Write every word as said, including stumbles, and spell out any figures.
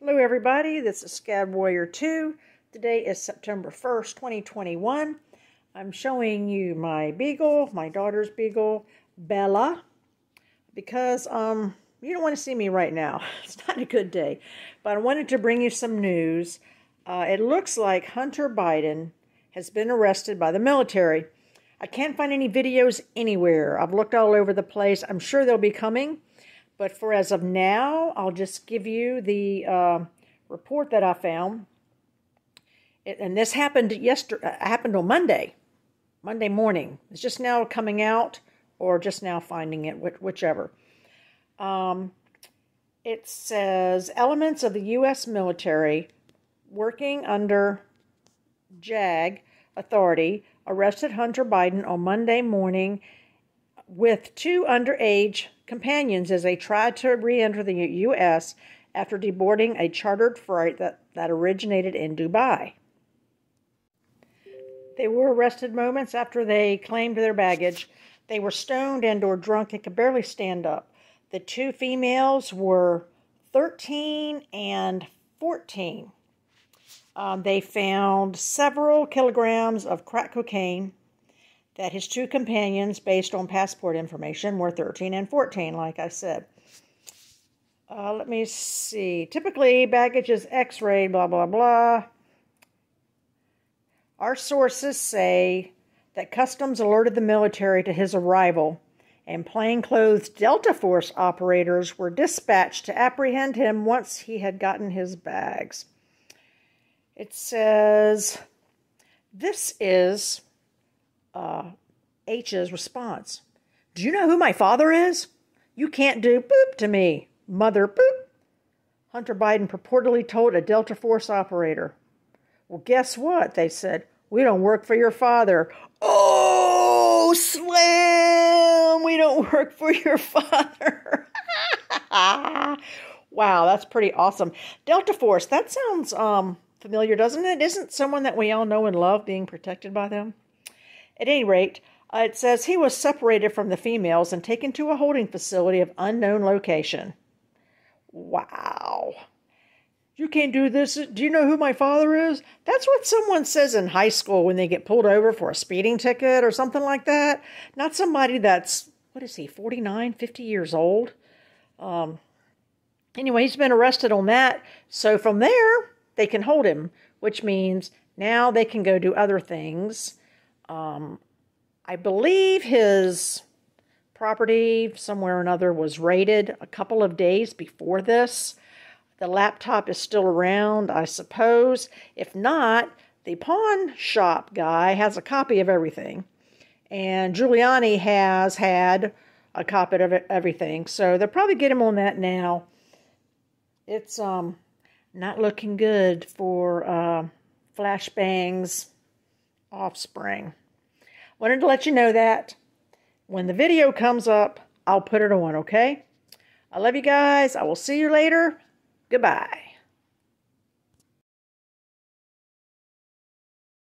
Hello everybody, this is SCAD Warrior two. Today is September first, twenty twenty-one. I'm showing you my beagle, my daughter's beagle, Bella, because um, you don't want to see me right now. It's not a good day, but I wanted to bring you some news. Uh, it looks like Hunter Biden has been arrested by the military. I can't find any videos anywhere. I've looked all over the place. I'm sure they'll be coming. But for as of now, I'll just give you the uh, report that I found. It, and this happened yesterday, happened on Monday, Monday morning. It's just now coming out or just now finding it, which, whichever. Um, it says, elements of the U S military working under JAG authority arrested Hunter Biden on Monday morning with two underage companions as they tried to re-enter the U S after deboarding a chartered freight that, that originated in Dubai. They were arrested moments after they claimed their baggage. They were stoned and or drunk and could barely stand up. The two females were thirteen and fourteen. Um, they found several kilograms of crack cocaine, that his two companions, based on passport information, were thirteen and fourteen, like I said. Uh, let me see. Typically, baggage is x-rayed, blah, blah, blah. Our sources say that Customs alerted the military to his arrival, and plainclothes Delta Force operators were dispatched to apprehend him once he had gotten his bags. It says, this is... Uh, H's response. Do you know who my father is? You can't do boop to me, mother boop. Hunter Biden purportedly told a Delta Force operator. Well, guess what? They said, we don't work for your father. Oh, slam! We don't work for your father. Wow, that's pretty awesome. Delta Force, that sounds um familiar, doesn't it? Isn't someone that we all know and love being protected by them? At any rate, uh, it says he was separated from the females and taken to a holding facility of unknown location. Wow. You can't do this. Do you know who my father is? That's what someone says in high school when they get pulled over for a speeding ticket or something like that. Not somebody that's, what is he, forty-nine, fifty years old? Um, anyway, he's been arrested on that. So from there, they can hold him, which means now they can go do other things. Um, I believe his property somewhere or another was raided a couple of days before this. The laptop is still around, I suppose. If not, the pawn shop guy has a copy of everything. And Giuliani has had a copy of everything. So they'll probably get him on that now. It's um not looking good for uh, flashbangs. Offspring. Wanted to let you know that when the video comes up, I'll put it on, okay? I love you guys. I will see you later. Goodbye.